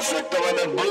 eso estaba en el baño.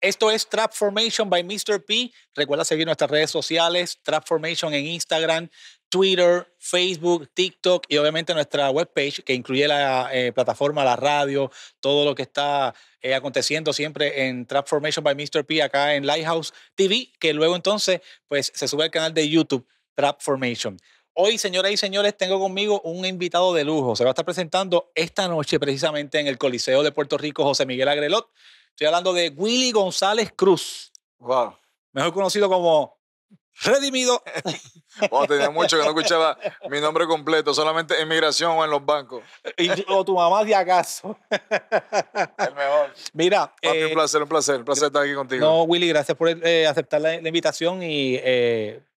Esto es Trapformation by Mr. P. Recuerda seguir nuestras redes sociales, Trapformation en Instagram, Twitter, Facebook, TikTok y obviamente nuestra webpage que incluye la plataforma, la radio, todo lo que está aconteciendo siempre en Trapformation by Mr. P acá en Lighthouse TV, que luego entonces pues, se sube al canal de YouTube Trapformation. Hoy, señoras y señores, tengo conmigo un invitado de lujo. Se va a estar presentando esta noche precisamente en el Coliseo de Puerto Rico, José Miguel Agrelot. Estoy hablando de Willy González Cruz. Wow. Mejor conocido como Redimi2. Wow, tenía mucho que no escuchaba mi nombre completo, solamente en migración o en los bancos. O tu mamá de acaso. El mejor. Mira. Papi, un placer estar aquí contigo. No, Willy, gracias por aceptar la invitación. Y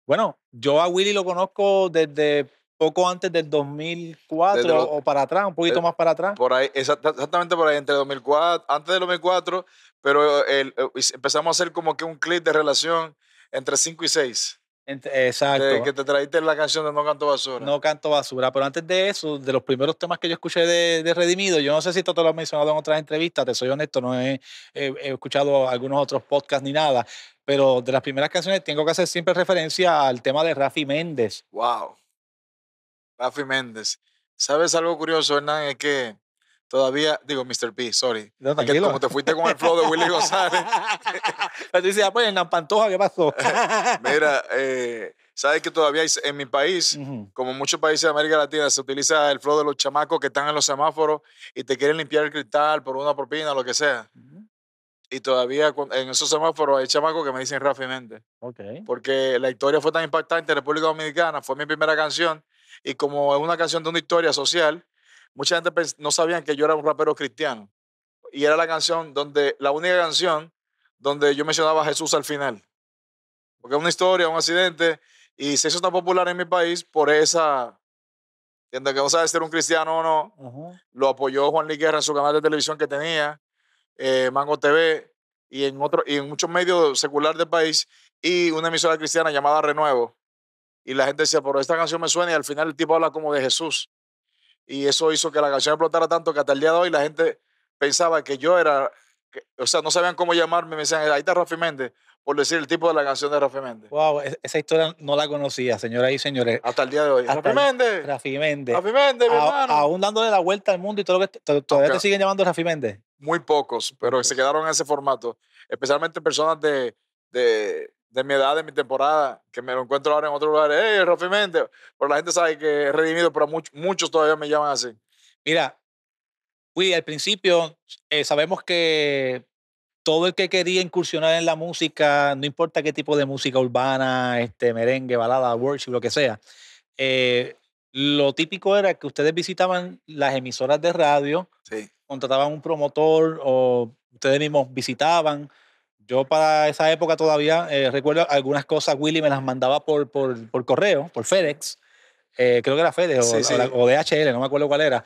bueno, yo a Willy lo conozco desde poco antes del 2004 o para atrás, un poquito más para atrás. Por ahí, exactamente por ahí, entre 2004, antes del 2004, pero empezamos a hacer como que un clip de relación entre 5 y 6. Exacto. Que te traíste la canción de No Canto Basura. No Canto Basura, pero antes de eso, de los primeros temas que yo escuché de Redimi2, yo no sé si esto te lo he mencionado en otras entrevistas, te soy honesto, no he escuchado algunos otros podcasts ni nada, pero de las primeras canciones tengo que hacer siempre referencia al tema de Rafi Méndez. ¡Wow! Rafi Méndez. ¿Sabes algo curioso, Hernán? Es que todavía, digo, Mr. P, sorry. No, es que como te fuiste con el flow de Willy González. Pero tú dices, ah, pues, Hernán Pantoja, ¿qué pasó? Mira, sabes que todavía en mi país, como en muchos países de América Latina, se utiliza el flow de los chamacos que están en los semáforos y te quieren limpiar el cristal por una propina o lo que sea. Y todavía en esos semáforos hay chamacos que me dicen Rafi Méndez. Okay. Porque la historia fue tan impactante en República Dominicana, fue mi primera canción. Y como es una canción de una historia social, mucha gente no sabían que yo era un rapero cristiano. Y era la canción donde, la única canción donde yo mencionaba a Jesús al final. Porque es una historia, un accidente, y se hizo tan popular en mi país por esa, entiendo que no sabes ser un cristiano o no, lo apoyó Juan Luis Guerra en su canal de televisión que tenía, Mango TV, y en muchos medios seculares del país, y una emisora cristiana llamada Renuevo. Y la gente decía, pero esta canción me suena y al final el tipo habla como de Jesús. Y eso hizo que la canción explotara tanto que hasta el día de hoy la gente pensaba que yo era, o sea, no sabían cómo llamarme. Me decían, ahí está Rafi Méndez, por decir el tipo de la canción de Rafi Méndez. Wow, esa historia no la conocía, señoras y señores. Hasta el día de hoy. Rafi Méndez. Rafi Méndez. Rafi Méndez, mi hermano. Aún dándole la vuelta al mundo y todo lo que... ¿Todavía te siguen llamando Rafi Méndez? Muy pocos, pero se quedaron en ese formato. Especialmente personas de mi edad, de mi temporada, que me lo encuentro ahora en otro lugar. ¡Hey, Rafi Méndez! Pero la gente sabe que es Redimi2, pero muchos todavía me llaman así. Mira, Willy, al principio sabemos que todo el que quería incursionar en la música, no importa qué tipo de música urbana, merengue, balada, worship, lo que sea, lo típico era que ustedes visitaban las emisoras de radio, contrataban un promotor o ustedes mismos visitaban. Yo para esa época todavía recuerdo algunas cosas, Willy me las mandaba por correo, por FedEx. Creo que era FedEx o DHL, no me acuerdo cuál era.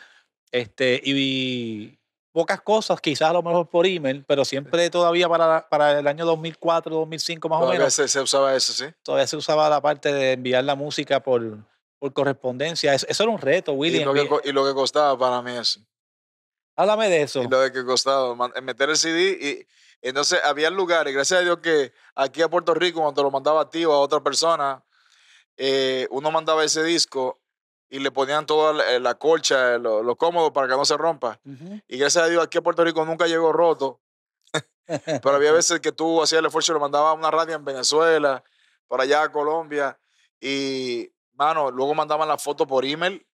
Y pocas cosas, quizás a lo mejor por email, pero siempre todavía para el año 2004, 2005 más o menos. Todavía se usaba eso, ¿sí? Todavía se usaba la parte de enviar la música por correspondencia. Eso era un reto, Willy. Y lo que costaba para mí eso. Háblame de eso. Y lo que costaba, meter el CD y... Entonces, había lugares, gracias a Dios que aquí a Puerto Rico, cuando te lo mandaba a ti o a otra persona, uno mandaba ese disco y le ponían toda la colcha, lo cómodo para que no se rompa. Y gracias a Dios aquí a Puerto Rico nunca llegó roto. Pero había veces que tú hacías el esfuerzo y lo mandabas a una radio en Venezuela, para allá a Colombia. Y, mano, luego mandaban la foto por email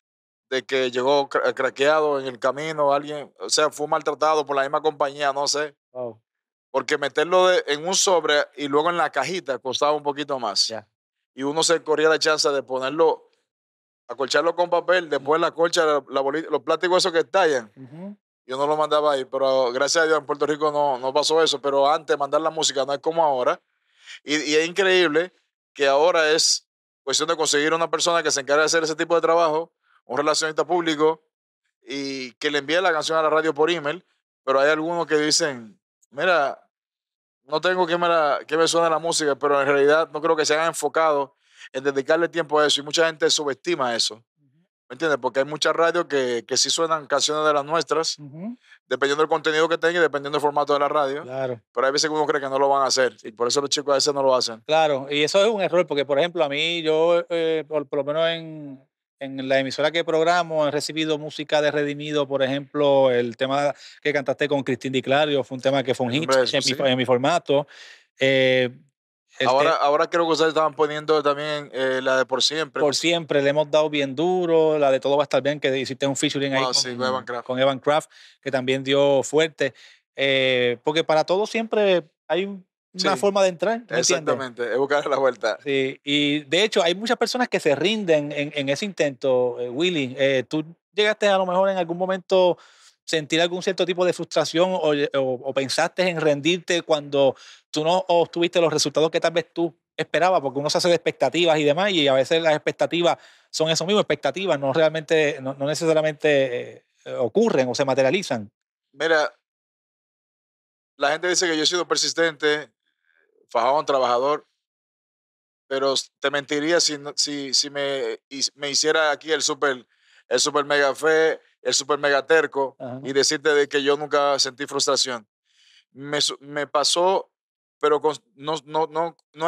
de que llegó craqueado en el camino, alguien, o sea, fue maltratado por la misma compañía, no sé. Oh. Porque meterlo en un sobre y luego en la cajita costaba un poquito más. Y uno se corría la chance de ponerlo, acolcharlo con papel, después la colcha, los plásticos esos que estallan. Yo no lo mandaba ahí, pero gracias a Dios en Puerto Rico no pasó eso. Pero antes mandar la música no es como ahora. Y es increíble que ahora es cuestión de conseguir una persona que se encargue de hacer ese tipo de trabajo, un relacionista público, y que le envíe la canción a la radio por email. Pero hay algunos que dicen... Mira, no tengo que me suene la música, pero en realidad no creo que se hayan enfocado en dedicarle tiempo a eso. Y mucha gente subestima eso. ¿Me entiendes? Porque hay muchas radios que sí suenan canciones de las nuestras, dependiendo del contenido que tenga y dependiendo del formato de la radio. Claro. Pero hay veces que uno cree que no lo van a hacer. Y por eso los chicos a veces no lo hacen. Claro. Y eso es un error. Porque, por ejemplo, a mí, yo, por lo menos en la emisora que programo, he recibido música de Redimido. Por ejemplo, el tema que cantaste con Cristín Di Clario fue un tema que fue un hit en mi formato. Ahora creo que ustedes estaban poniendo también la de Por Siempre. Por Siempre, le hemos dado bien duro. La de Todo va a estar bien, que hiciste un featuring ahí con Evan Craft, que también dio fuerte. Porque para todos siempre hay una forma de entrar. Exactamente, es buscar la vuelta. Sí. Y de hecho hay muchas personas que se rinden en ese intento, Willy. Tú llegaste a lo mejor en algún momento sentir algún cierto tipo de frustración o pensaste en rendirte cuando tú no obtuviste los resultados que tal vez tú esperabas, porque uno se hace de expectativas y demás, y a veces las expectativas son eso mismo, expectativas, no necesariamente ocurren o se materializan. Mira, la gente dice que yo he sido persistente, fajado, trabajador, pero te mentiría si me hiciera aquí el super mega fe, el super mega terco, y decirte de que yo nunca sentí frustración. Me pasó, pero no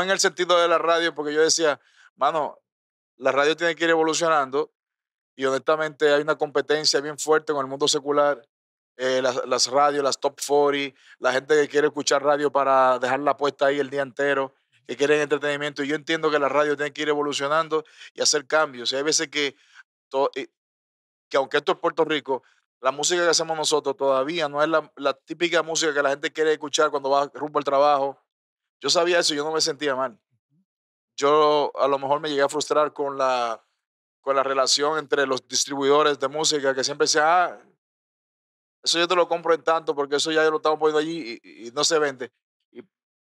en el sentido de la radio, porque yo decía, mano, la radio tiene que ir evolucionando y honestamente hay una competencia bien fuerte con el mundo secular. Las radios, las top 40, la gente que quiere escuchar radio para dejarla puesta ahí el día entero, que quieren entretenimiento. Y yo entiendo que la radio tiene que ir evolucionando y hacer cambios. Y hay veces que aunque esto es Puerto Rico, la música que hacemos nosotros todavía no es la típica música que la gente quiere escuchar cuando va rumbo al trabajo. Yo sabía eso y yo no me sentía mal. Yo a lo mejor me llegué a frustrar con la relación entre los distribuidores de música que siempre decían, eso yo te lo compro en tanto porque eso ya lo estamos poniendo allí y no se vende.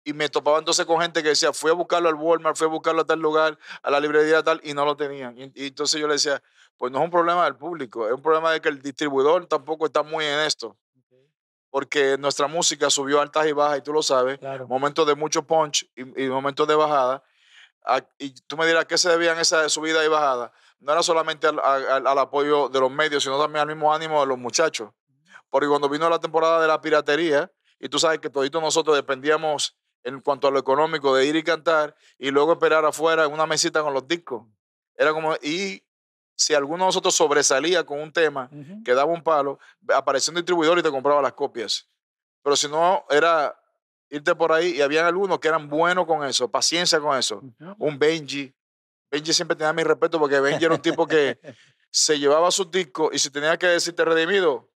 Y me topaba entonces con gente que decía, fui a buscarlo al Walmart, fui a buscarlo a tal lugar, a la librería tal, y no lo tenían. Y entonces yo le decía, pues no es un problema del público, es un problema de que el distribuidor tampoco está muy en esto. Porque nuestra música subió altas y bajas, y tú lo sabes, claro. Momentos de mucho punch y momentos de bajada. Y tú me dirás, ¿qué se debían esas subidas y bajadas? No era solamente al apoyo de los medios, sino también al mismo ánimo de los muchachos. Porque cuando vino la temporada de la piratería, y tú sabes que toditos nosotros dependíamos en cuanto a lo económico de ir y cantar y luego esperar afuera en una mesita con los discos. Era como, y si alguno de nosotros sobresalía con un tema que daba un palo, aparecía un distribuidor y te compraba las copias. Pero si no, era irte por ahí y habían algunos que eran buenos con eso, paciencia con eso. Un Benji. Benji siempre tenía mi respeto porque Benji era un tipo que se llevaba sus discos y si tenía que decirte redimido,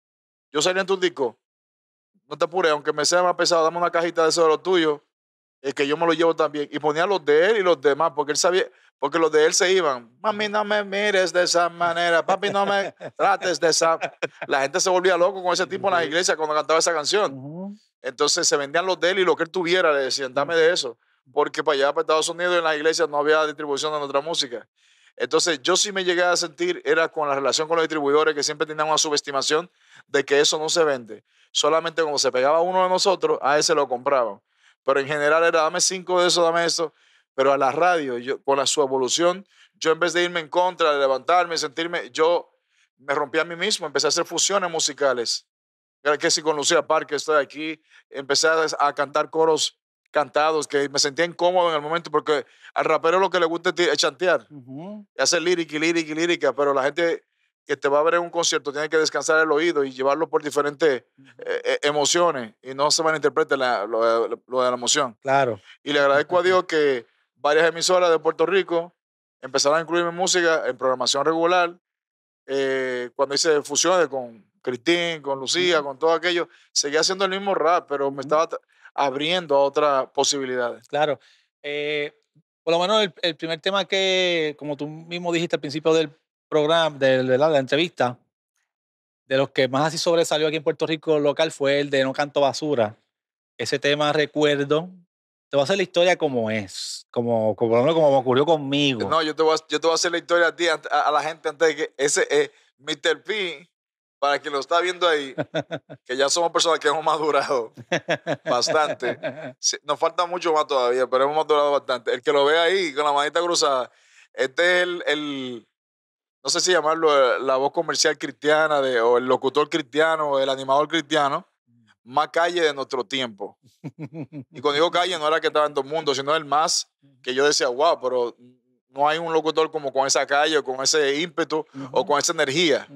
yo salía en tus discos. No te apures, aunque me sea más pesado, dame una cajita de eso de los tuyos, es que yo me lo llevo también. Y ponía los de él y los demás, porque él sabía, porque los de él se iban. Mami, no me mires de esa manera. Papi, no me trates de esa. La gente se volvía loco con ese tipo en las iglesias cuando cantaba esa canción. Entonces se vendían los de él y lo que él tuviera le decían, dame de eso. Porque para allá, para Estados Unidos, en las iglesias no había distribución de nuestra música. Entonces yo sí me llegué a sentir, era con la relación con los distribuidores que siempre tenían una subestimación de que eso no se vende. Solamente cuando se pegaba uno de nosotros, a ese lo compraban. Pero en general era, dame 5 de eso, dame eso. Pero a la radio, con su evolución, yo en vez de irme en contra, de levantarme, sentirme, yo me rompí a mí mismo, empecé a hacer fusiones musicales. Que si con Lucía Parque estoy aquí, empecé a cantar coros cantados, que me sentía incómodo en el momento, porque al rapero lo que le gusta es chantear, y hacer lírica y lírica y lírica, pero la gente que te va a ver en un concierto tiene que descansar el oído y llevarlo por diferentes emociones, y no se malinterprete lo de la emoción. Claro. Y le agradezco a Dios que varias emisoras de Puerto Rico empezaron a incluir mi música en programación regular, cuando hice fusiones con Cristín, con Lucía, con todo aquello, seguía haciendo el mismo rap, pero me estaba abriendo a otras posibilidades. Claro. Por lo menos el primer tema que, como tú mismo dijiste al principio del programa, de la entrevista, de los que más así sobresalió aquí en Puerto Rico local fue el de No Canto Basura. Ese tema, recuerdo, te voy a hacer la historia como es, como ocurrió conmigo. No, yo te voy a hacer la historia a ti, a la gente antes de que ese Mr. P, para quien lo está viendo ahí, que ya somos personas que hemos madurado bastante. Nos falta mucho más todavía, pero hemos madurado bastante. El que lo ve ahí con la manita cruzada, Este es el no sé si llamarlo la voz comercial cristiana o el locutor cristiano o el animador cristiano más calle de nuestro tiempo. Y cuando digo calle no era que estaba en todo el mundo, sino el más que yo decía, wow, pero no hay un locutor como con esa calle o con ese ímpetu o con esa energía.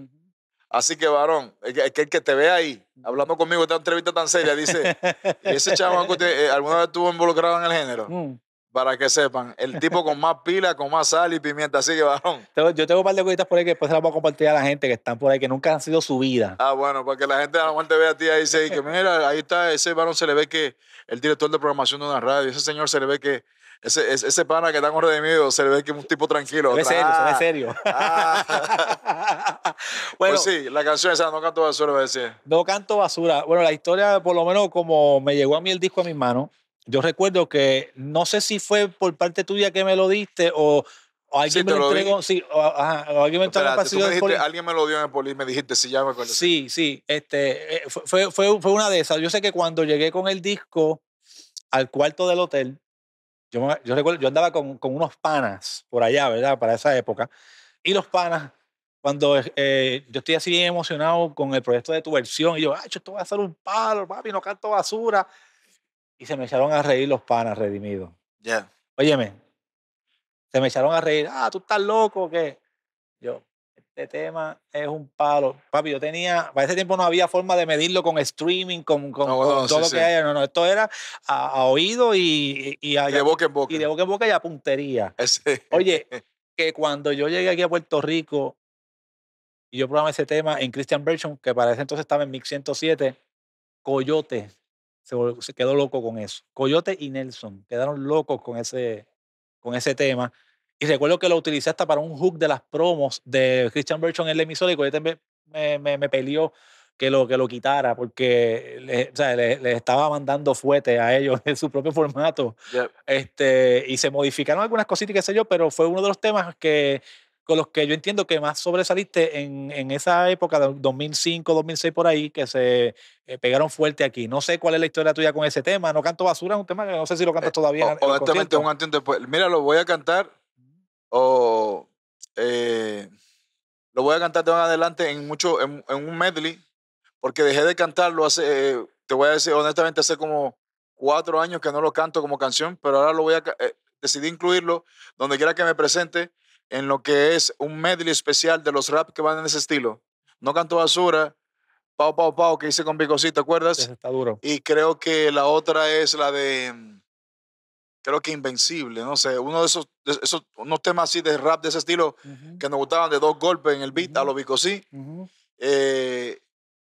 Así que, varón, el que te ve ahí hablando conmigo esta entrevista tan seria, dice, ese chavo alguna vez estuvo involucrado en el género. Para que sepan, el tipo con más pila, con más sal y pimienta. Así que, varón. Yo tengo un par de cositas por ahí que después se las voy a compartir a la gente que están por ahí, que nunca han sido subidas. Ah, bueno, para que la gente a lo mejor te vea a ti y dice que mira, ahí está, ese varón se le ve que el director de programación de una radio, ese señor se le ve que, ese pana que está con Redimi2, se le ve que es un tipo tranquilo. Se ve serio. Bueno, pues sí, la canción esa, No canto basura, voy a decir. No canto basura. Bueno, la historia, por lo menos como me llegó a mí el disco a mis manos, yo recuerdo que no sé si fue por parte tuya que me lo diste o alguien me lo entregó. Sí, o alguien me entregó. Alguien me lo dio en el poli, me dijiste, si ya me acuerdo. Sí, sí. Fue una de esas. Yo sé que cuando llegué con el disco al cuarto del hotel, yo recuerdo, yo andaba con unos panas por allá, ¿verdad? Para esa época. Y los panas, cuando yo estoy así bien emocionado con el proyecto de tu versión, y yo, ay, esto va a ser un palo, papi, no canto basura. Y se me echaron a reír los panas Redimi2. Ya. Óyeme, se me echaron a reír. Ah, tú estás loco, ¿qué? Yo, este tema es un palo. Papi, yo tenía, para ese tiempo no había forma de medirlo con streaming, con todo lo que haya. No, no, esto era a oído y de boca en boca. Y de boca en boca y a puntería. Ese. Oye, que cuando yo llegué aquí a Puerto Rico y yo programé ese tema en Christian Vertion, que para ese entonces estaba en Mix 107, Coyote se quedó loco con eso. Coyote y Nelson quedaron locos con ese tema. Y recuerdo que lo utilicé hasta para un hook de las promos de Christian Version en la emisora, y Coyote me peleó que lo quitara porque le estaba mandando fuete a ellos en su propio formato. Yeah. Y se modificaron algunas cositas, qué sé yo, pero fue uno de los temas con los que yo entiendo que más sobresaliste en esa época, 2005, 2006, por ahí, que se pegaron fuerte aquí. No sé cuál es la historia tuya con ese tema. No canto basura, es un tema que no sé si lo cantas todavía. Honestamente, un antes y después. Mira, lo voy a cantar, lo voy a cantar de más adelante en un medley, porque dejé de cantarlo hace, te voy a decir honestamente, hace como 4 años que no lo canto como canción, pero ahora lo voy a, decidí incluirlo donde quiera que me presente, en lo que es un medley especial de los rap que van en ese estilo. No canto basura, Pau Pau Pau, que hice con Bicosí, ¿te acuerdas? Eso está duro. Y creo que la otra es la de, creo que Invencible, no sé, uno de esos unos temas así de rap de ese estilo que nos gustaban, de 2 golpes en el beat a los Bicosí.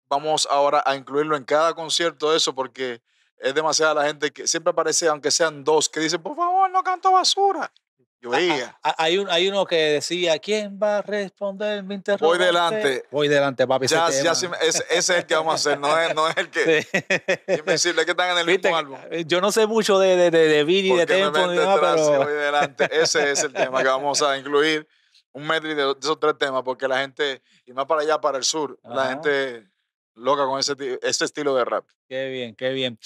Vamos ahora a incluirlo en cada concierto, eso, porque es demasiada la gente que siempre aparece, aunque sean 2, que dicen, por favor, no canto basura. Hay uno que decía, ¿quién va a responder mi interrogante? Voy delante. Voy delante, papi. Ese es el que vamos a hacer, no es el que... Sí. Es imposible que están en el mismo álbum. Yo no sé mucho de Billy, de Tempo, ni nada, pero... Voy delante. Ese es el tema que vamos a incluir. Un medley de esos 3 temas, porque la gente, y más para allá, para el sur, la gente loca con ese estilo de rap. Qué bien, qué bien.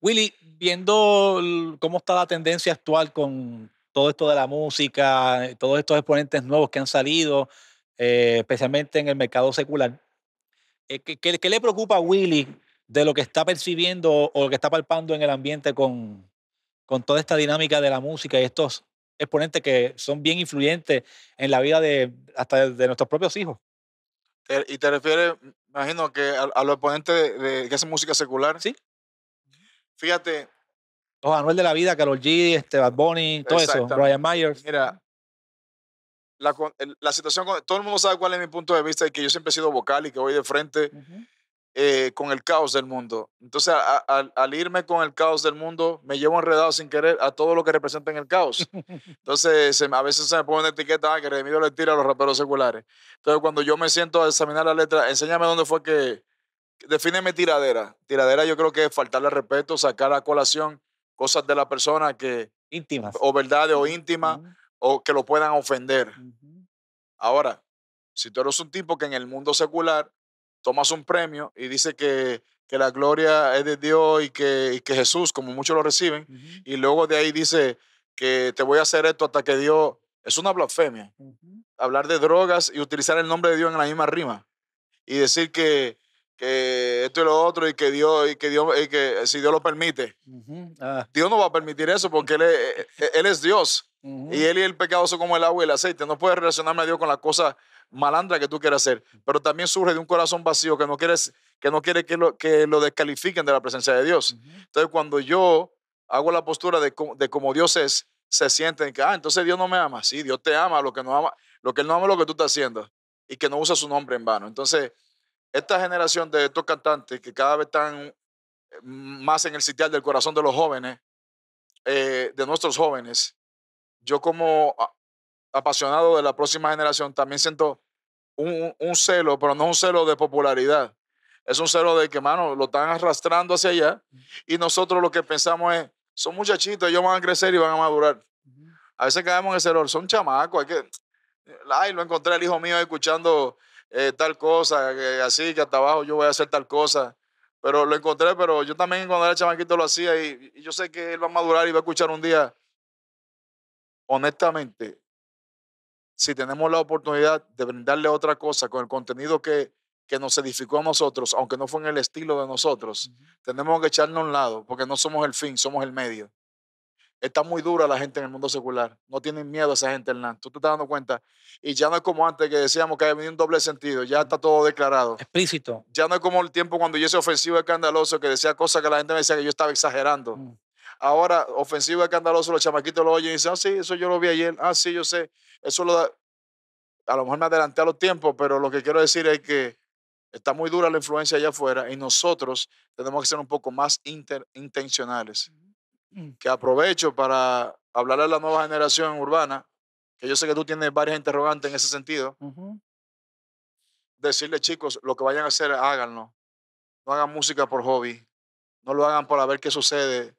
Willy, viendo cómo está la tendencia actual con todo esto de la música, todos estos exponentes nuevos que han salido, especialmente en el mercado secular, ¿qué le preocupa a Willy de lo que está percibiendo o lo que está palpando en el ambiente con toda esta dinámica de la música y estos exponentes que son bien influyentes en la vida hasta de nuestros propios hijos? ¿Y te refieres, imagino, que a los exponentes que hacen música secular? Sí. Fíjate... Los Anuel de la vida, Karol G, Bad Bunny, todo eso, Brian Myers. Mira, la situación, todo el mundo sabe cuál es mi punto de vista y que yo siempre he sido vocal y que voy de frente con el caos del mundo. Entonces, al irme con el caos del mundo, me llevo enredado sin querer a todo lo que representa en el caos. Entonces, a veces se me pone una etiqueta que Redimi2 le tira a los raperos seculares. Entonces, cuando yo me siento a examinar la letra, enséñame dónde fue que... Defíneme tiradera. Tiradera yo creo que es faltarle respeto, sacar a colación cosas de la persona que... Íntimas. O verdades o íntimas, o que lo puedan ofender. Ahora, si tú eres un tipo que en el mundo secular tomas un premio y dice que la gloria es de Dios y que Jesús, como muchos lo reciben, y luego de ahí dice que te voy a hacer esto hasta que Dios... Es una blasfemia. Hablar de drogas y utilizar el nombre de Dios en la misma rima. Y decir que esto y lo otro, y que si Dios lo permite. Dios no va a permitir eso porque él es Dios. Y él y el pecado son como el agua y el aceite. No puedes relacionarme a Dios con las cosas malandras que tú quieras hacer. Pero también surge de un corazón vacío que no quiere que lo descalifiquen de la presencia de Dios. Entonces, cuando yo hago la postura de como Dios es, se sienten que, entonces Dios no me ama. Sí, Dios te ama, lo que Él no ama es lo que tú estás haciendo y que no usa su nombre en vano. Entonces, esta generación de estos cantantes que cada vez están más en el sitial del corazón de los jóvenes, de nuestros jóvenes, yo como apasionado de la próxima generación también siento un celo, pero no un celo de popularidad. Es un celo de que, mano, lo están arrastrando hacia allá y nosotros lo que pensamos es, son muchachitos, ellos van a crecer y van a madurar. A veces caemos en ese error, son chamacos, hay que... Ay, lo encontré el hijo mío escuchando tal cosa, así, que hasta abajo yo voy a hacer tal cosa. Pero lo encontré, pero yo también cuando era chamaquito lo hacía y yo sé que él va a madurar y va a escuchar un día. Honestamente, si tenemos la oportunidad de brindarle otra cosa con el contenido que nos edificó a nosotros, aunque no fue en el estilo de nosotros, tenemos que echarnos a un lado, porque no somos el fin, somos el medio. Está muy dura la gente en el mundo secular. No tienen miedo a esa gente, Hernán. Tú te estás dando cuenta. Y ya no es como antes que decíamos que había un doble sentido. Ya está todo declarado. Explícito. Ya no es como el tiempo cuando yo hice ofensivo escandaloso, que decía cosas que la gente me decía que yo estaba exagerando. Ahora, ofensivo escandaloso, los chamaquitos lo oyen y dicen, sí, eso yo lo vi ayer. Sí, yo sé. Eso lo da... A lo mejor me adelanté a los tiempos, pero lo que quiero decir es que está muy dura la influencia allá afuera y nosotros tenemos que ser un poco más intencionales. Que aprovecho para hablarle a la nueva generación urbana, que yo sé que tú tienes varias interrogantes en ese sentido. Decirle, chicos, lo que vayan a hacer, háganlo. No hagan música por hobby. No lo hagan para ver qué sucede.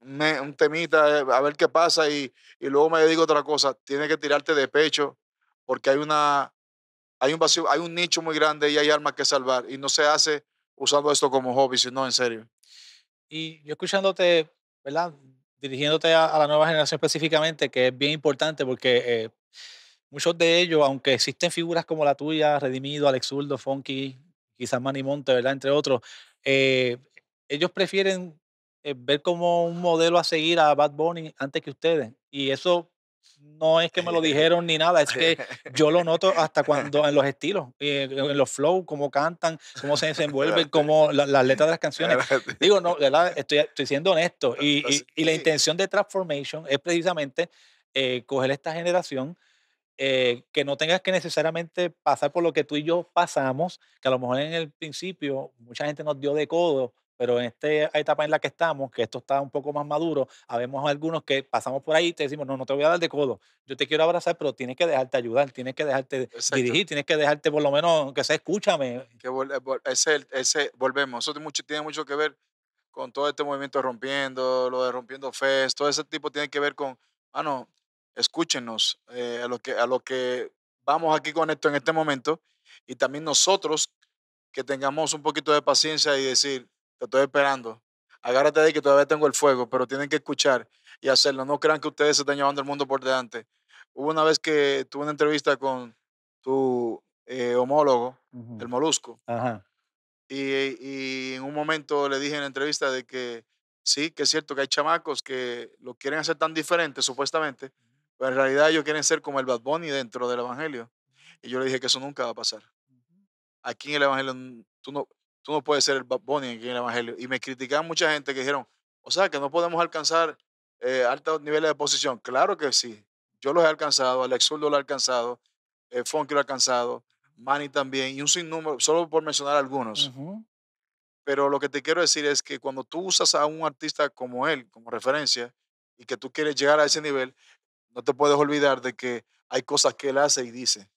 Un temita, a ver qué pasa y luego me dedico a otra cosa. Tienes que tirarte de pecho porque hay un vacío, hay un nicho muy grande y hay armas que salvar. Y no se hace usando esto como hobby, sino en serio. Y yo escuchándote, ¿verdad? Dirigiéndote a la nueva generación específicamente, que es bien importante porque muchos de ellos, aunque existen figuras como la tuya, Redimi2, Alex Zurdo, Funky, quizás Manny Monte, ¿verdad? Entre otros, ellos prefieren ver como un modelo a seguir a Bad Bunny antes que ustedes. Y eso no es que me lo dijeron ni nada, es que yo lo noto hasta cuando en los estilos, en los flows, cómo cantan, cómo se desenvuelven, cómo las letras de las canciones. Digo, no, ¿verdad? Estoy siendo honesto. Y la intención de Trapformation es precisamente coger esta generación que no tengas que necesariamente pasar por lo que tú y yo pasamos, que a lo mejor en el principio mucha gente nos dio de codo, pero en esta etapa en la que estamos, que esto está un poco más maduro, habemos algunos que pasamos por ahí y te decimos, no, no te voy a dar de codo, yo te quiero abrazar, pero tienes que dejarte ayudar, tienes que dejarte dirigir, tienes que dejarte por lo menos, que sea, escúchame. Que volvemos, eso tiene mucho que ver con todo este movimiento de Rompiendo, lo de Rompiendo Fest, todo ese tipo tiene que ver con, escúchenos a lo que vamos aquí con esto en este momento, y también nosotros que tengamos un poquito de paciencia y decir, te estoy esperando. Agárrate de ahí que todavía tengo el fuego, pero tienen que escuchar y hacerlo. No crean que ustedes se están llevando el mundo por delante. Hubo una vez que tuve una entrevista con tu homólogo, el Molusco, y en un momento le dije en la entrevista de que sí, que es cierto que hay chamacos que lo quieren hacer tan diferente, supuestamente, pero en realidad ellos quieren ser como el Bad Bunny dentro del evangelio. Y yo le dije que eso nunca va a pasar. Aquí en el evangelio tú no puedes ser el Bad Bunny aquí en el evangelio. Y me criticaban mucha gente que dijeron, o sea, que no podemos alcanzar altos niveles de posición. Claro que sí. Yo los he alcanzado, Alex Zurdo lo ha alcanzado, Funky lo ha alcanzado, Manny también, y un sinnúmero, solo por mencionar algunos. Pero lo que te quiero decir es que cuando tú usas a un artista como él, como referencia, y que tú quieres llegar a ese nivel, no te puedes olvidar de que hay cosas que él hace y dice.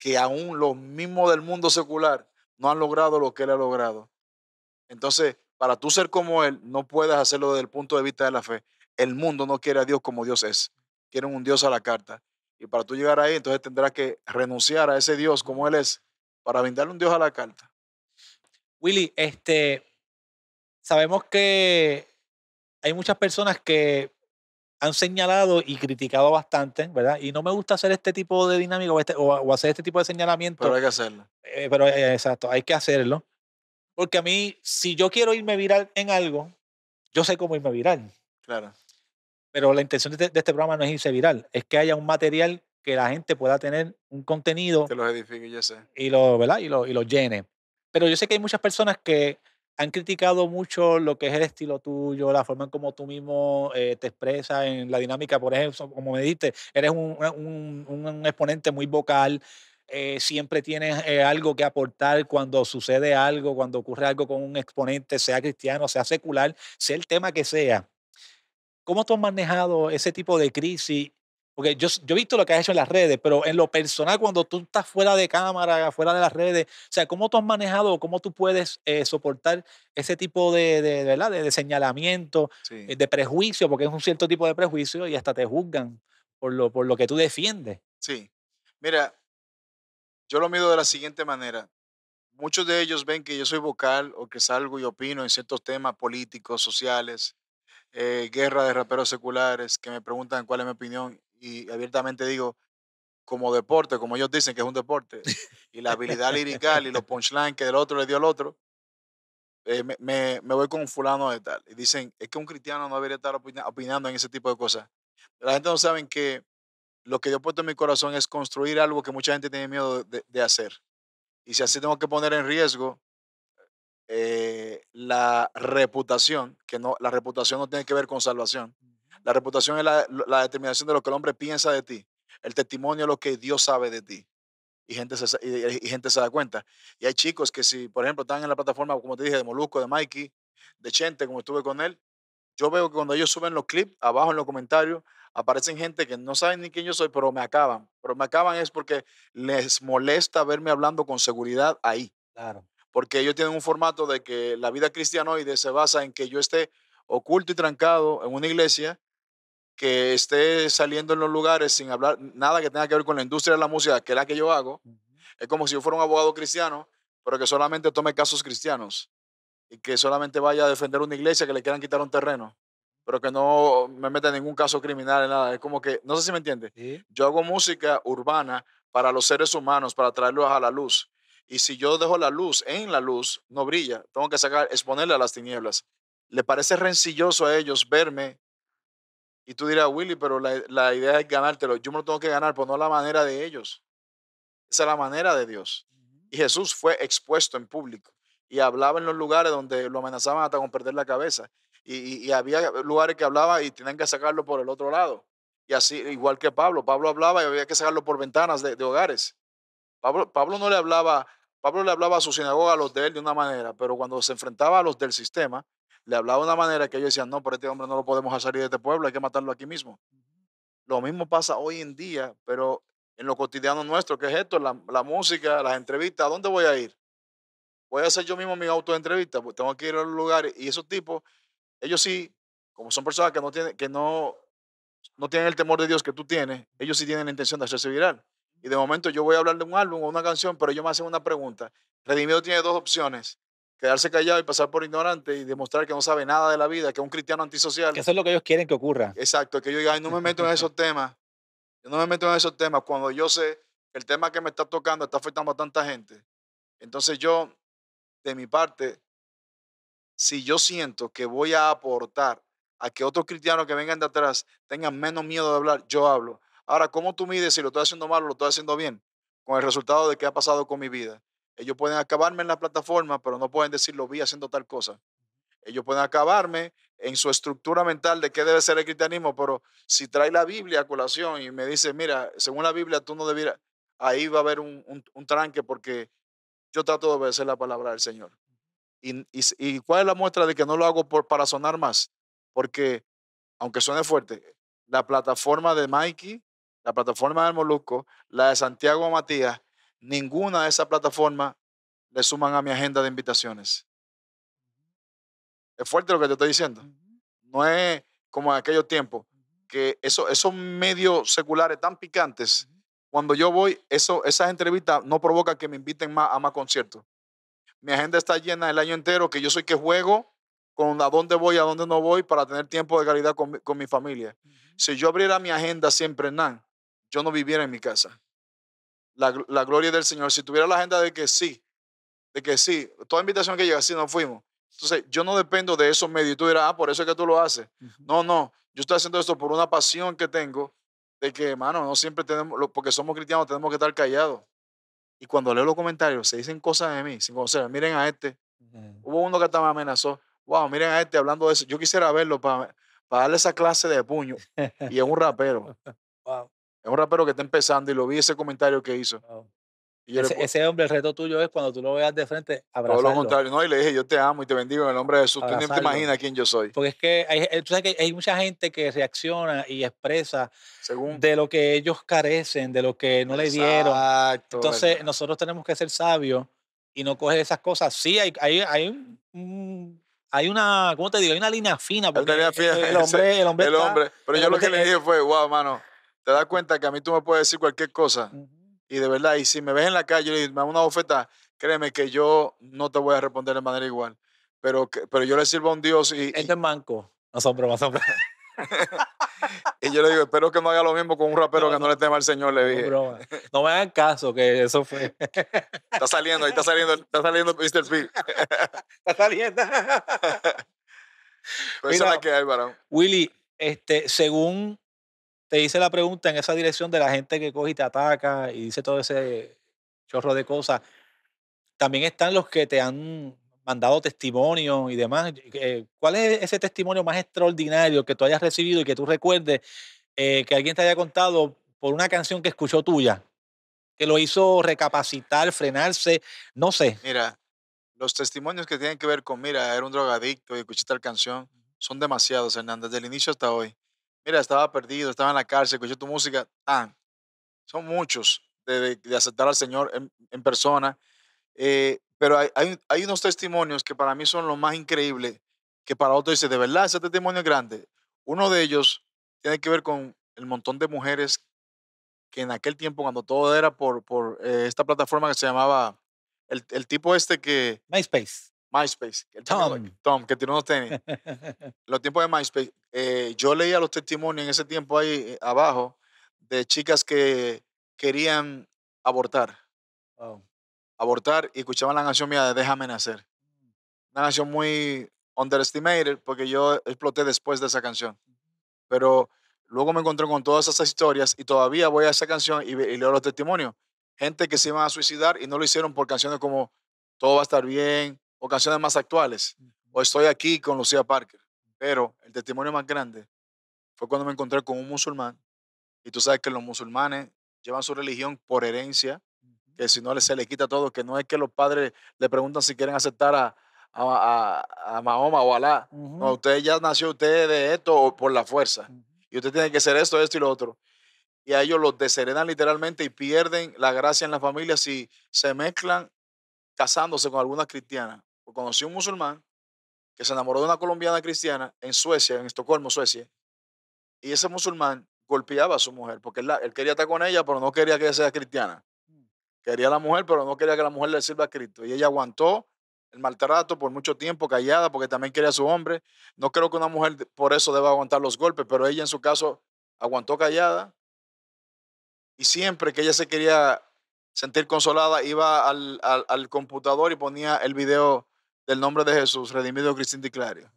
Que aún los mismos del mundo secular no han logrado lo que él ha logrado. Entonces, para tú ser como él, no puedes hacerlo desde el punto de vista de la fe. El mundo no quiere a Dios como Dios es. Quieren un Dios a la carta. Y para tú llegar ahí, entonces tendrás que renunciar a ese Dios como él es para brindarle un Dios a la carta. Willy, sabemos que hay muchas personas que han señalado y criticado bastante, ¿verdad? Y no me gusta hacer este tipo de dinámica o hacer este tipo de señalamiento. Pero hay que hacerlo. Exacto, hay que hacerlo. Porque a mí, si yo quiero irme viral en algo, yo sé cómo irme viral. Claro. Pero la intención de este programa no es irse viral, es que haya un material que la gente pueda tener un contenido. Que los edifique, yo sé. Y lo, ¿verdad? Y lo llene. Pero yo sé que hay muchas personas que han criticado mucho lo que es el estilo tuyo, la forma en cómo tú mismo te expresas en la dinámica. Por ejemplo, como me dijiste, eres un exponente muy vocal, siempre tienes algo que aportar cuando sucede algo, cuando ocurre algo con un exponente, sea cristiano, sea secular, sea el tema que sea. ¿Cómo tú has manejado ese tipo de crisis? Porque yo he visto lo que has hecho en las redes, pero en lo personal, cuando tú estás fuera de cámara, fuera de las redes, o sea, ¿cómo tú has manejado, cómo tú puedes soportar ese tipo de señalamiento, sí, de prejuicio, porque es un cierto tipo de prejuicio y hasta te juzgan por lo que tú defiendes? Sí. Mira, yo lo mido de la siguiente manera. Muchos de ellos ven que yo soy vocal o que salgo y opino en ciertos temas políticos, sociales, guerra de raperos seculares, que me preguntan cuál es mi opinión. Y abiertamente digo, como deporte, como ellos dicen que es un deporte, y la habilidad lirical y los punchlines que del otro le dio al otro, me voy con fulano de tal. Y dicen, es que un cristiano no debería estar opinando en ese tipo de cosas. La gente no sabe que lo que yo he puesto en mi corazón es construir algo que mucha gente tiene miedo de hacer. Y si así tengo que poner en riesgo la reputación, que no, la reputación no tiene que ver con salvación. La reputación es la determinación de lo que el hombre piensa de ti. El testimonio es lo que Dios sabe de ti. Y gente se da cuenta. Y hay chicos que si, por ejemplo, están en la plataforma, como te dije, de Molusco, de Mikey, de Chente, como estuve con él, yo veo que cuando ellos suben los clips, abajo en los comentarios, aparecen gente que no saben ni quién yo soy, pero me acaban. Pero me acaban es porque les molesta verme hablando con seguridad ahí. Claro. Porque ellos tienen un formato de que la vida cristianoide se basa en que yo esté oculto y trancado en una iglesia, que esté saliendo en los lugares sin hablar nada que tenga que ver con la industria de la música, que es la que yo hago. Es como si yo fuera un abogado cristiano, pero que solamente tome casos cristianos y que solamente vaya a defender una iglesia que le quieran quitar un terreno, pero que no me meta en ningún caso criminal, nada. Es como que, no sé si me entiendes. ¿Sí? Yo hago música urbana para los seres humanos, para traerlos a la luz. Y si yo dejo la luz en la luz, no brilla. Tengo que exponerle a las tinieblas. ¿Le parece rencilloso a ellos verme? Y tú dirás, Willy, pero la idea es ganártelo. Yo me lo tengo que ganar, pues no es la manera de ellos. Esa es la manera de Dios. Y Jesús fue expuesto en público y hablaba en los lugares donde lo amenazaban hasta con perder la cabeza. Y había lugares que hablaba y tenían que sacarlo por el otro lado. Y así, igual que Pablo. Pablo hablaba y había que sacarlo por ventanas de hogares. Pablo no le hablaba, Pablo le hablaba a su sinagoga, a los de él, de una manera, pero cuando se enfrentaba a los del sistema, le hablaba de una manera que ellos decían, no, pero este hombre no lo podemos hacer salir de este pueblo, hay que matarlo aquí mismo. Lo mismo pasa hoy en día, pero en lo cotidiano nuestro, que es esto, la música, las entrevistas. ¿A dónde voy a ir? Voy a hacer yo mismo mi autoentrevista, porque tengo que ir a los lugares. Y esos tipos, ellos sí, como son personas que no tienen el temor de Dios que tú tienes, ellos sí tienen la intención de hacerse viral. Y de momento yo voy a hablar de un álbum o una canción, pero ellos me hacen una pregunta. Redimido tiene dos opciones: quedarse callado y pasar por ignorante y demostrar que no sabe nada de la vida, que es un cristiano antisocial. Que eso es lo que ellos quieren que ocurra. Exacto, que yo diga, ay, no me meto en esos temas. Yo no me meto en esos temas cuando yo sé que el tema que me está tocando está afectando a tanta gente. Entonces yo, de mi parte, si yo siento que voy a aportar a que otros cristianos que vengan de atrás tengan menos miedo de hablar, yo hablo. Ahora, ¿cómo tú mides si lo estoy haciendo mal o lo estoy haciendo bien? Con el resultado de qué ha pasado con mi vida. Ellos pueden acabarme en la plataforma, pero no pueden decir, lo vi haciendo tal cosa. Ellos pueden acabarme en su estructura mental de qué debe ser el cristianismo, pero si trae la Biblia a colación y me dice, mira, según la Biblia tú no debieras, ahí va a haber un tranque, porque yo trato de obedecer la palabra del Señor. ¿Y cuál es la muestra de que no lo hago para sonar más? Porque, aunque suene fuerte, la plataforma de Mikey, la plataforma del Molusco, la de Santiago Matías, ninguna de esas plataformas le suman a mi agenda de invitaciones. Es fuerte lo que te estoy diciendo. No es como en aquellos tiempos, que esos medios seculares tan picantes, cuando yo voy, esas entrevistas no provocan que me inviten a más conciertos. Mi agenda está llena el año entero, que yo soy que juego, con a dónde voy y a dónde no voy para tener tiempo de calidad con mi familia. Uh-huh. Si yo abriera mi agenda siempre, Hernán, yo no viviera en mi casa. La gloria del Señor. Si tuviera la agenda de que sí, toda invitación que llega, sí, nos fuimos. Entonces, yo no dependo de esos medios. Y tú dirás, ah, por eso es que tú lo haces. Uh-huh. No, no. Yo estoy haciendo esto por una pasión que tengo de que, hermano, no siempre tenemos, porque somos cristianos, tenemos que estar callados. Y cuando leo los comentarios, se dicen cosas de mí sin conocer. Miren a este. Uh-huh. Hubo uno que hasta me amenazó. Wow, miren a este hablando de eso. Yo quisiera verlo para darle esa clase de puño. Y es un rapero. Wow. Es un rapero que está empezando y lo vi ese comentario que hizo. Wow. Ese hombre, el reto tuyo es cuando tú lo veas de frente, abrazarlo. Todo lo contrario, no, y le dije, yo te amo y te bendigo en el nombre de Jesús. Abrazarlo. Tú ni te imaginas quién yo soy. Porque es que hay mucha gente que reacciona y expresa según de lo que ellos carecen, de lo que no le dieron. Entonces, verdad. Nosotros tenemos que ser sabios y no coger esas cosas. Sí, hay una, ¿cómo te digo? Hay una línea fina. Porque línea fina. El hombre. Pero yo lo que le dije fue, wow, mano, te das cuenta que a mí tú me puedes decir cualquier cosa. Uh-huh. Y de verdad, y si me ves en la calle y me da una bofeta, créeme que yo no te voy a responder de manera igual. Pero yo le sirvo a un Dios y... Este es manco. No son bromas, son bromas. Y yo le digo, espero que no haga lo mismo con un rapero que no le tema al Señor, le dije. Broma. No me hagan caso, que eso fue. Está saliendo, ahí está saliendo Mr. P. Está saliendo. Pero mira, esa es la que hay, varón. Willy, según... Te hice la pregunta en esa dirección de la gente que coge y te ataca y dice todo ese chorro de cosas. También están los que te han mandado testimonios y demás. ¿Cuál es ese testimonio más extraordinario que tú hayas recibido y que tú recuerdes que alguien te haya contado por una canción que escuchó tuya, que lo hizo recapacitar, frenarse, no sé? Mira, los testimonios que tienen que ver con, mira, era un drogadicto y escuché tal canción, son demasiados, Hernández, desde el inicio hasta hoy. Mira, estaba perdido, estaba en la cárcel, escuché tu música. Son muchos de aceptar al Señor en persona. Pero hay unos testimonios que para mí son lo más increíble, que para otros dicen, de verdad, ese testimonio es grande. Uno de ellos tiene que ver con el montón de mujeres que en aquel tiempo, cuando todo era por esta plataforma que se llamaba, el tipo este que... MySpace. Tom, que tiró unos tenis. Los tiempos de MySpace. Yo leía los testimonios en ese tiempo ahí abajo de chicas que querían abortar. Wow. Abortar y escuchaban la canción mía de Déjame Nacer. Una canción muy underestimated porque yo exploté después de esa canción. Pero luego me encontré con todas esas historias y todavía voy a esa canción y leo los testimonios. Gente que se iban a suicidar y no lo hicieron por canciones como Todo va a estar bien, o canciones más actuales, o Estoy aquí con Lucía Parker. Pero el testimonio más grande fue cuando me encontré con un musulmán, y tú sabes que los musulmanes llevan su religión por herencia, que si no se le quita todo, que no es que los padres le preguntan si quieren aceptar a Mahoma o Alá. No, usted ya nació, usted de esto o por la fuerza, y usted tiene que ser esto, esto y lo otro. Y a ellos los desheredan literalmente y pierden la gracia en la familia si se mezclan casándose con algunas cristianas. Conocí un musulmán que se enamoró de una colombiana cristiana en Suecia, en Estocolmo, Suecia. Y ese musulmán golpeaba a su mujer porque él quería estar con ella, pero no quería que ella sea cristiana. Quería a la mujer, pero no quería que la mujer le sirva a Cristo. Y ella aguantó el maltrato por mucho tiempo, callada, porque también quería a su hombre. No creo que una mujer por eso deba aguantar los golpes, pero ella en su caso aguantó callada. Y siempre que ella se quería sentir consolada, iba al computador y ponía el video del nombre de Jesús, Redimi2, Cristín Di Clario.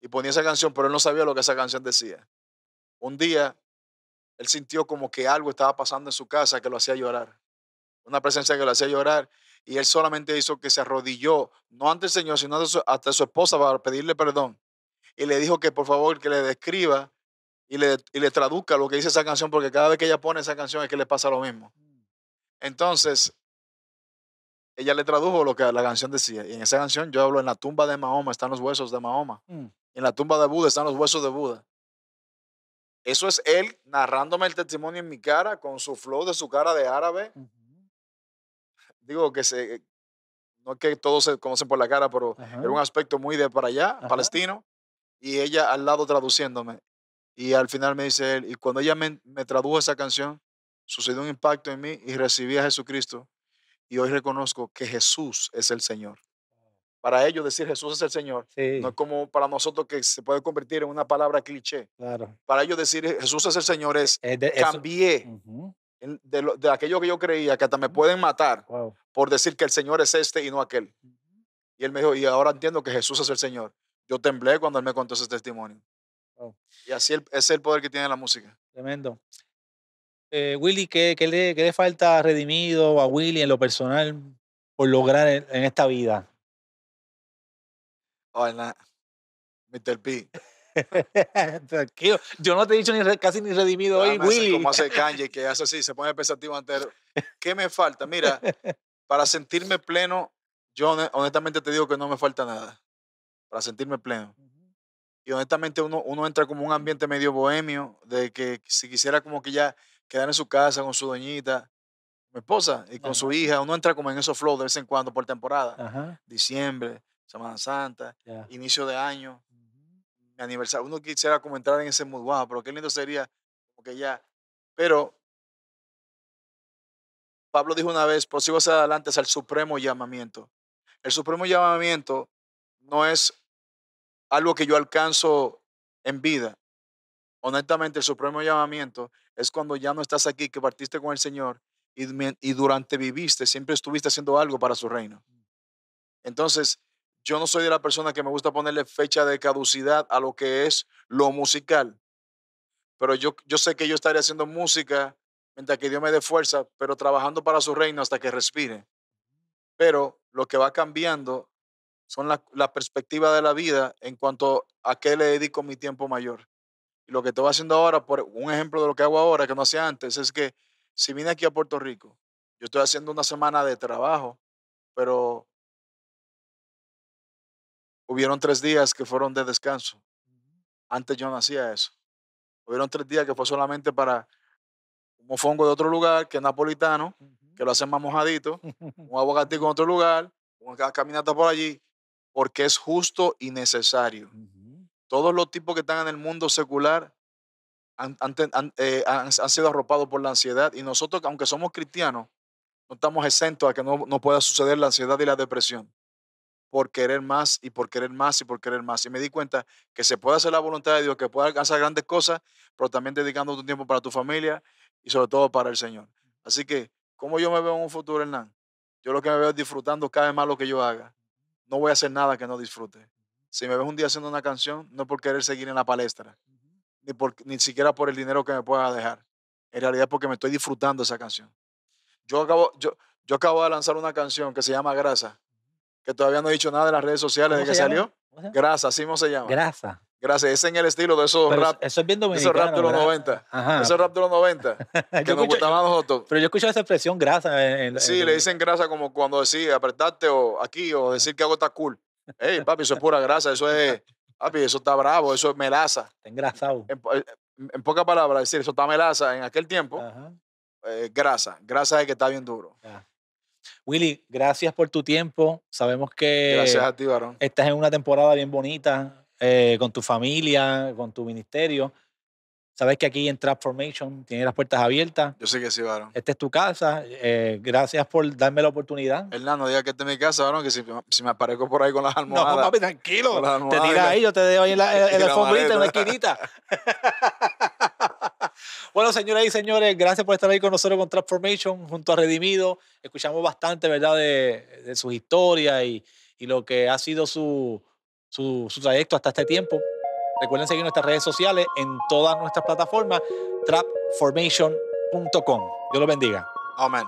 Y ponía esa canción, pero él no sabía lo que esa canción decía. Un día, él sintió como que algo estaba pasando en su casa que lo hacía llorar. Una presencia que lo hacía llorar. Y él solamente hizo que se arrodilló, no ante el Señor, sino hasta su esposa para pedirle perdón. Y le dijo que por favor que le describa y le traduzca lo que dice esa canción, porque cada vez que ella pone esa canción es que le pasa lo mismo. Entonces, ella le tradujo lo que la canción decía. Y en esa canción yo hablo, en la tumba de Mahoma están los huesos de Mahoma. En la tumba de Buda están los huesos de Buda. Eso es él narrándome el testimonio en mi cara, con su flow de su cara de árabe. Digo que no es que todos se conocen por la cara, pero era un aspecto muy de para allá, palestino. Y ella al lado traduciéndome. Y al final me dice él, y cuando ella me tradujo esa canción, sucedió un impacto en mí y recibí a Jesucristo. Y hoy reconozco que Jesús es el Señor. Para ellos decir Jesús es el Señor, sí, no es como para nosotros que se puede convertir en una palabra cliché. Claro. Para ellos decir Jesús es el Señor es cambié de aquello que yo creía, que hasta me pueden matar por decir que el Señor es este y no aquel. Y él me dijo, y ahora entiendo que Jesús es el Señor. Yo temblé cuando él me contó ese testimonio. Y así es el poder que tiene la música. Tremendo. Willy, ¿qué le falta redimido a Willy en lo personal por lograr en esta vida? Mr. P. Tranquilo, yo no te he dicho casi ni redimido hoy, Willy. Como hace Kanye, que hace así, se pone pensativo entero. ¿Qué me falta? Mira, para sentirme pleno, yo honestamente te digo que no me falta nada. Para sentirme pleno. Y honestamente uno entra como un ambiente medio bohemio, de que si quisiera como que ya quedar en su casa con su doñita, mi esposa, y con su hija, uno entra como en esos flow de vez en cuando por temporada. Diciembre, Semana Santa, inicio de año, aniversario. Uno quisiera como entrar en ese mood, wow, pero qué lindo sería, porque ya. Pero Pablo dijo una vez, prosigo hacia adelante hacia el supremo llamamiento. El supremo llamamiento no es algo que yo alcanzo en vida. Honestamente, el supremo llamamiento es cuando ya no estás aquí, que partiste con el Señor y durante viviste, siempre estuviste haciendo algo para su reino. Entonces, yo no soy de la persona que me gusta ponerle fecha de caducidad a lo que es lo musical. Pero yo sé que yo estaré haciendo música mientras que Dios me dé fuerza, pero trabajando para su reino hasta que respire. Pero lo que va cambiando son la perspectiva de la vida en cuanto a qué le dedico mi tiempo mayor. Y lo que estoy haciendo ahora, por un ejemplo de lo que hago ahora, que no hacía antes, es que si vine aquí a Puerto Rico, yo estoy haciendo una semana de trabajo, pero hubieron 3 días que fueron de descanso. Antes yo no hacía eso. Hubieron 3 días que fue solamente para un mofongo de otro lugar, que es napolitano, que lo hacen más mojadito, un aguacatico en otro lugar, una caminata por allí, porque es justo y necesario. Todos los tipos que están en el mundo secular han sido arropados por la ansiedad, y nosotros, aunque somos cristianos, no estamos exentos a que no pueda suceder la ansiedad y la depresión. Por querer más y por querer más y por querer más. Y me di cuenta que se puede hacer la voluntad de Dios, que puede alcanzar grandes cosas, pero también dedicando tu tiempo para tu familia y sobre todo para el Señor. Así que, ¿cómo yo me veo en un futuro, Hernán? Yo lo que me veo es disfrutando cada vez más lo que yo haga. No voy a hacer nada que no disfrute. Si me ves un día haciendo una canción, no es por querer seguir en la palestra, ni siquiera por el dinero que me pueda dejar. En realidad es porque me estoy disfrutando esa canción. Yo acabo de lanzar una canción que se llama Grasa, que todavía no he dicho nada de las redes sociales de que salió. Grasa, así mismo se llama. Grasa. Grasa, es en el estilo de esos rap. Eso es bien dominicano. Esos rap de los 90. Ajá. Esos rap de los 90 que nos gustaban a nosotros. Pero yo escucho esa expresión grasa. Sí, le dicen grasa como cuando decís apretarte o aquí o decir que hago está cool. Ey, papi, eso es pura grasa. Eso es, papi, eso está bravo, eso es melaza. Está engrasado. En pocas palabras, decir eso está melaza en aquel tiempo. Grasa. Grasa es que está bien duro. Willy, gracias por tu tiempo. Sabemos que gracias a ti, varón, estás en una temporada bien bonita con tu familia, con tu ministerio. Sabes que aquí en Trapformation tienes las puertas abiertas. Yo sé que sí, varón. Esta es tu casa. Gracias por darme la oportunidad. Hernán, no digas que esta es mi casa, varón, que si me aparezco por ahí con las almohadas. No, papi, tranquilo. Te tiras ahí, yo te dejo ahí en la alfombrita, en la esquinita. Bueno, señoras y señores, gracias por estar ahí con nosotros con Trapformation, junto a Redimido. Escuchamos bastante, ¿verdad?, de sus historias y lo que ha sido su trayecto hasta este tiempo. Recuerden seguir nuestras redes sociales en todas nuestras plataformas, trapformation.com. Dios los bendiga. Amén.